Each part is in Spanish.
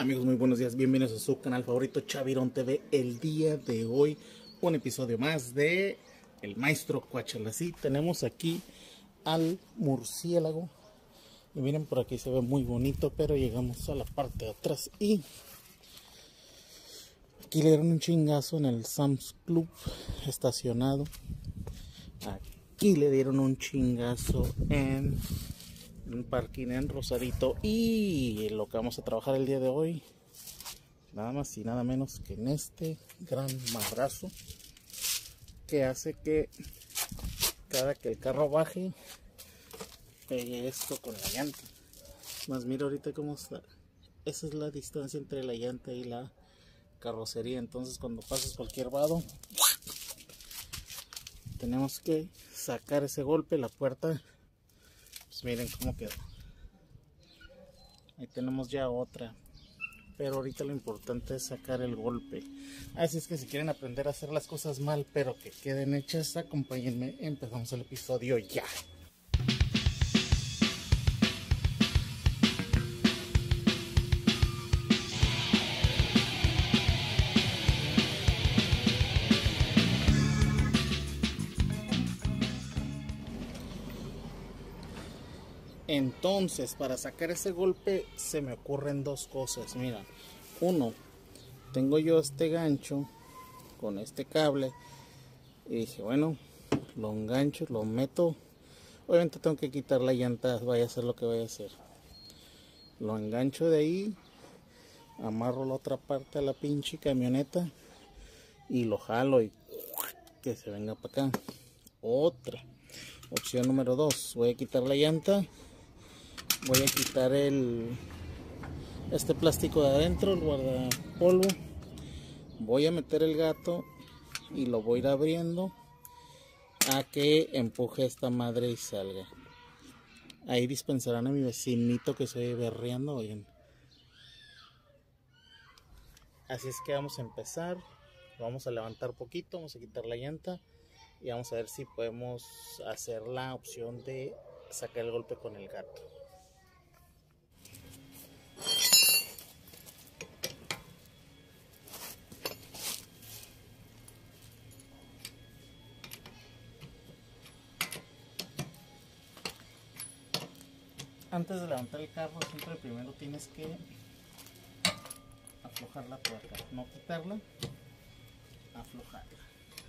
Amigos, muy buenos días, bienvenidos a su canal favorito Chavirón TV. El día de hoy, un episodio más de El Maestro Cuachalas. Y tenemos aquí al murciélago. Y miren, por aquí se ve muy bonito, pero llegamos a la parte de atrás y aquí le dieron un chingazo en el Sam's Club estacionado. Aquí le dieron un chingazo en un parking en Rosarito. Y lo que vamos a trabajar el día de hoy, nada más y nada menos que en este gran madrazo, que hace que cada que el carro baje pegue esto con la llanta. Más mira ahorita cómo está. Esa es la distancia entre la llanta y la carrocería. Entonces cuando pases cualquier vado, tenemos que sacar ese golpe. La puerta, miren cómo quedó. Ahí tenemos ya otra, pero ahorita lo importante es sacar el golpe. Así es que si quieren aprender a hacer las cosas mal pero que queden hechas, acompáñenme. Empezamos el episodio ya. Entonces, para sacar ese golpe se me ocurren dos cosas. Mira, uno, tengo yo este gancho con este cable y dije, bueno, lo engancho, lo meto. Obviamente tengo que quitar la llanta, vaya a hacer lo que vaya a hacer. Lo engancho de ahí, amarro la otra parte a la pinche camioneta y lo jalo y que se venga para acá. Otra opción número dos, voy a quitar la llanta, voy a quitar este plástico de adentro, el guardapolvo, voy a meter el gato y lo voy a ir abriendo a que empuje esta madre y salga. Ahí dispensarán a mi vecinito que se oye berreando, oigan. Así es que vamos a empezar, vamos a levantar poquito, vamos a quitar la llanta y vamos a ver si podemos hacer la opción de sacar el golpe con el gato. Antes de levantar el carro, siempre primero tienes que aflojar la tuerca, no quitarla, aflojarla,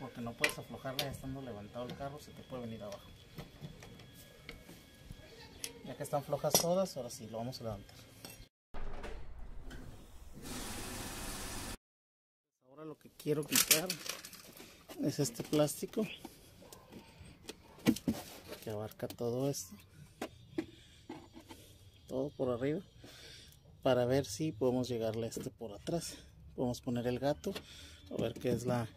porque no puedes aflojarla estando levantado el carro, se te puede venir abajo. Ya que están flojas todas, ahora sí lo vamos a levantar. Ahora lo que quiero quitar es este plástico que abarca todo esto, todo por arriba, para ver si podemos llegarle a este por atrás. Podemos poner el gato, a ver qué es la,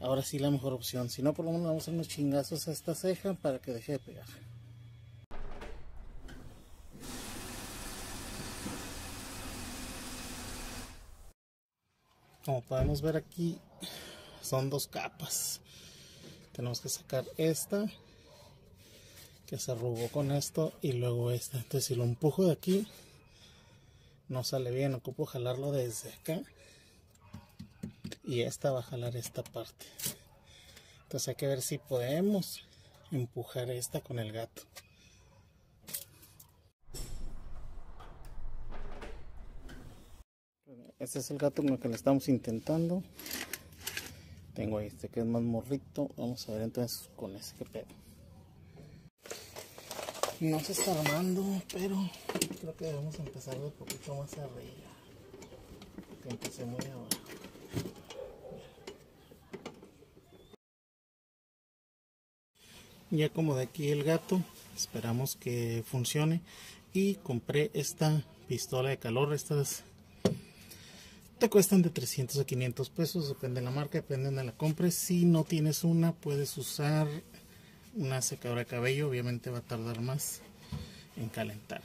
ahora sí, la mejor opción. Si no, por lo menos vamos a hacer unos chingazos a esta ceja para que deje de pegar. Como podemos ver aquí, son dos capas. Tenemos que sacar esta que se arrugó con esto y luego esta. Entonces si lo empujo de aquí no sale bien, ocupo jalarlo desde acá y esta va a jalar esta parte. Entonces hay que ver si podemos empujar esta con el gato. Este es el gato con el que le estamos intentando. Tengo ahí este que es más morrito, vamos a ver entonces con ese que pedo. No se está armando, pero creo que debemos empezar de poquito más arriba, que empecé muy abajo. Ya como de aquí el gato, esperamos que funcione. Y compré esta pistola de calor. Estas te cuestan de 300 a 500 pesos, depende de la marca, depende de la compra. Si no tienes una, puedes usar una secadora de cabello, obviamente va a tardar más en calentar.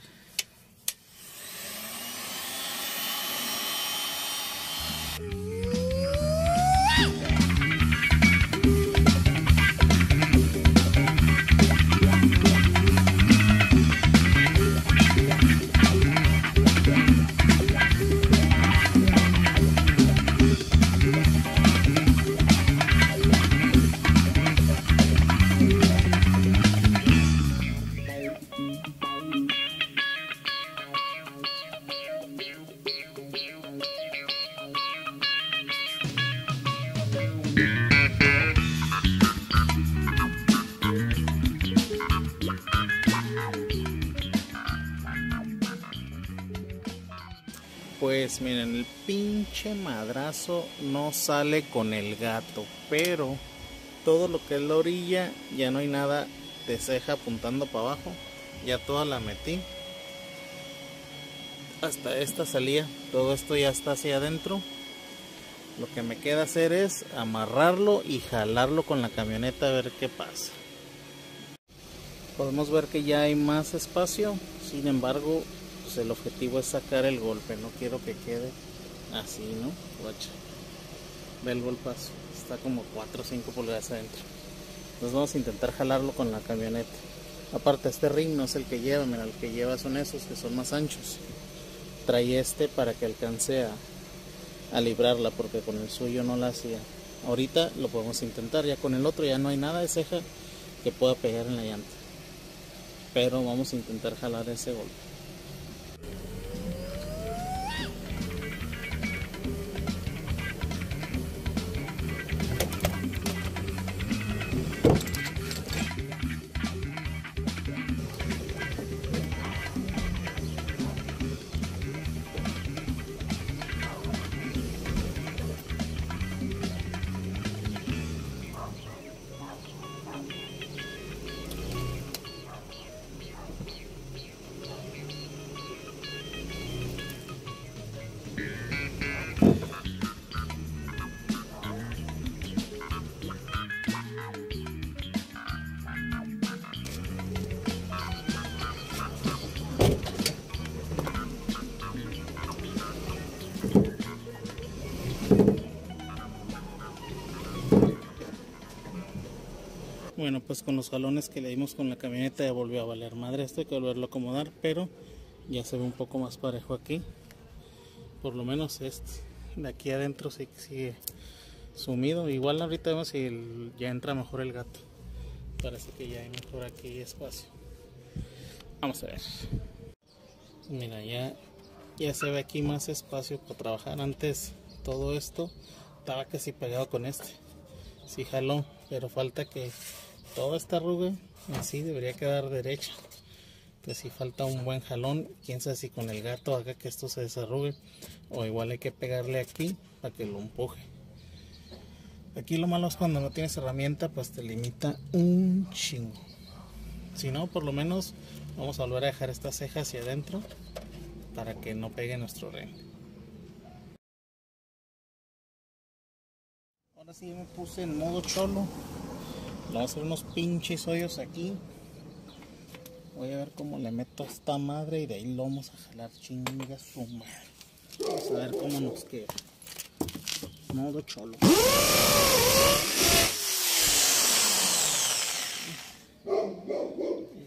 pues miren, el pinche madrazo no sale con el gato, pero todo lo que es la orilla ya no hay nada de ceja apuntando para abajo, ya toda la metí, hasta esta salía, todo esto ya está hacia adentro. Lo que me queda hacer es amarrarlo y jalarlo con la camioneta a ver qué pasa. Podemos ver que ya hay más espacio, sin embargo pues el objetivo es sacar el golpe, no quiero que quede así, ¿no? Guacha, ve el golpazo, está como 4 o 5 pulgadas adentro. Entonces vamos a intentar jalarlo con la camioneta. Aparte este ring no es el que lleva, mira, el que lleva son esos que son más anchos. Trae este para que alcance a librarla, porque con el suyo no la hacía. Ahorita lo podemos intentar, ya con el otro ya no hay nada de ceja que pueda pegar en la llanta, pero vamos a intentar jalar ese golpe. Bueno, pues con los jalones que le dimos con la camioneta ya volvió a valer madre esto, hay que volverlo a acomodar, pero ya se ve un poco más parejo aquí, por lo menos este de aquí adentro sigue sumido. Igual ahorita vemos si ya entra mejor el gato, parece que ya hay mejor aquí espacio. Vamos a ver, mira, ya se ve aquí más espacio para trabajar. Antes todo esto estaba casi pegado con este, sí jaló, pero falta que toda esta arruga así debería quedar derecha. Entonces si falta un buen jalón, quién sabe si con el gato haga que esto se desarrugue, o igual hay que pegarle aquí para que lo empuje. Aquí lo malo es cuando no tienes herramienta, pues te limita un chingo. Si no, por lo menos vamos a volver a dejar esta ceja hacia adentro para que no pegue nuestro ring. Ahora sí me puse en modo cholo. Vamos a hacer unos pinches hoyos aquí. Voy a ver cómo le meto a esta madre y de ahí lo vamos a jalar, chinga su madre. Vamos a ver cómo nos queda. Modo cholo.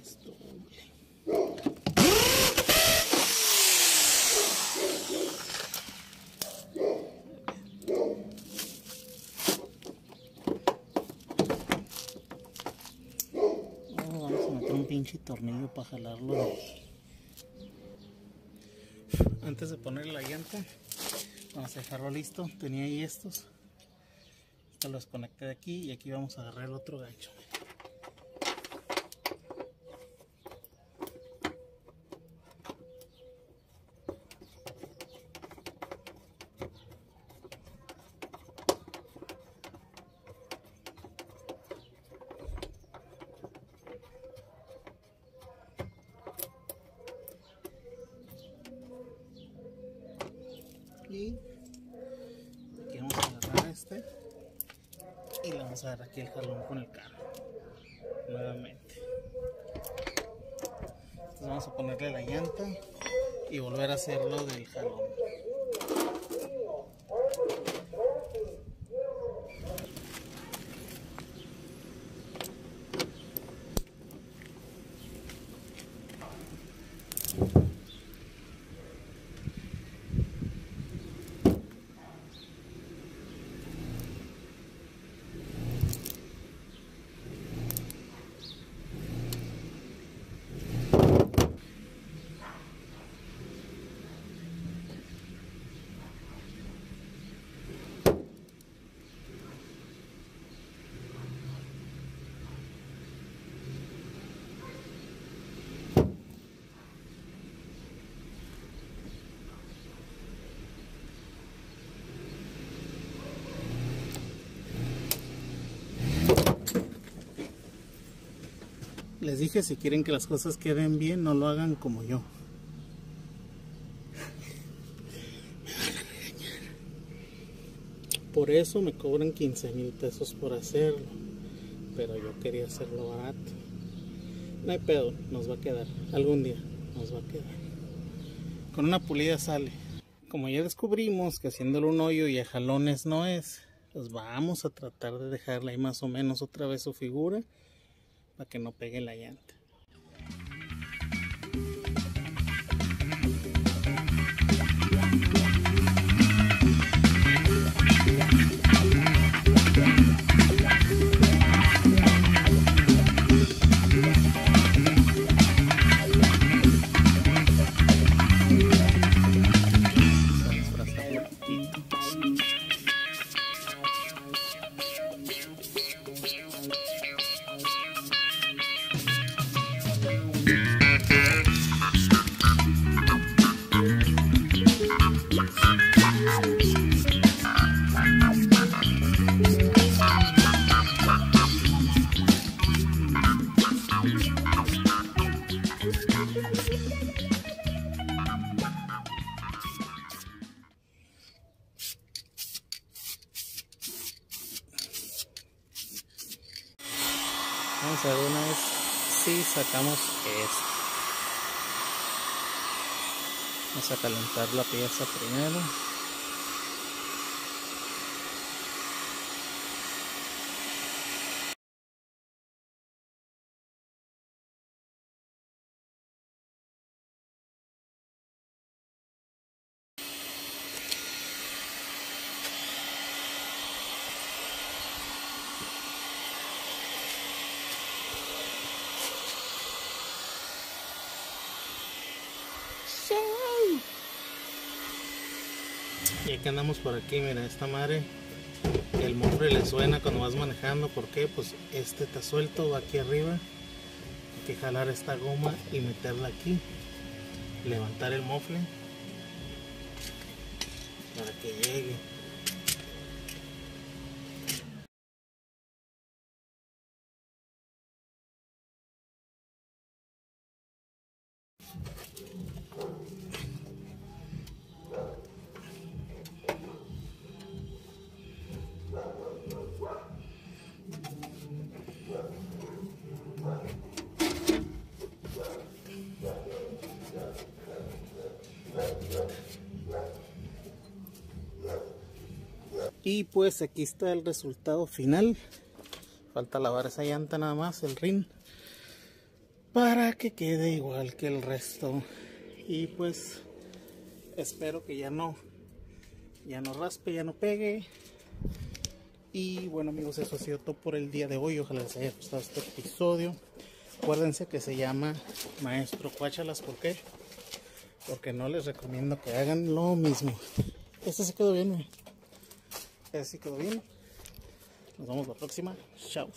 Esto, pinche tornillo para jalarlo. Antes de ponerle la llanta, vamos a dejarlo listo. Tenía ahí estos, esto lo desconecté de aquí y aquí vamos a agarrar el otro gancho. Y aquí vamos a agarrar este y le vamos a dar aquí el jalón con el carro nuevamente. Entonces vamos a ponerle la llanta y volver a hacerlo del jalón. les dije, si quieren que las cosas queden bien, no lo hagan como yo. Por eso me cobran 15,000 pesos por hacerlo, pero yo quería hacerlo barato. No hay pedo, nos va a quedar, algún día nos va a quedar. Con una pulida sale. Como ya descubrimos que haciéndole un hoyo y a jalones no es, pues vamos a tratar de dejarle ahí más o menos otra vez su figura para que no pegue la llanta. Vamos a ver una vez si sacamos esto. Vamos a calentar la pieza primero. Y aquí andamos por aquí, mira, esta madre, el mofre le suena cuando vas manejando. ¿Por qué? Pues este está suelto, va aquí arriba. Hay que jalar esta goma y meterla aquí, levantar el mofle para que llegue. Y pues aquí está el resultado final. Falta lavar esa llanta nada más, el rin, para que quede igual que el resto. Y pues espero que ya no raspe, ya no pegue. Y bueno amigos, eso ha sido todo por el día de hoy. Ojalá les haya gustado este episodio. Acuérdense que se llama Maestro Cuachalas. ¿Por qué? Porque no les recomiendo que hagan lo mismo. Este sí quedó bien, ¿no? Así quedó bien. Nos vemos la próxima. Chao.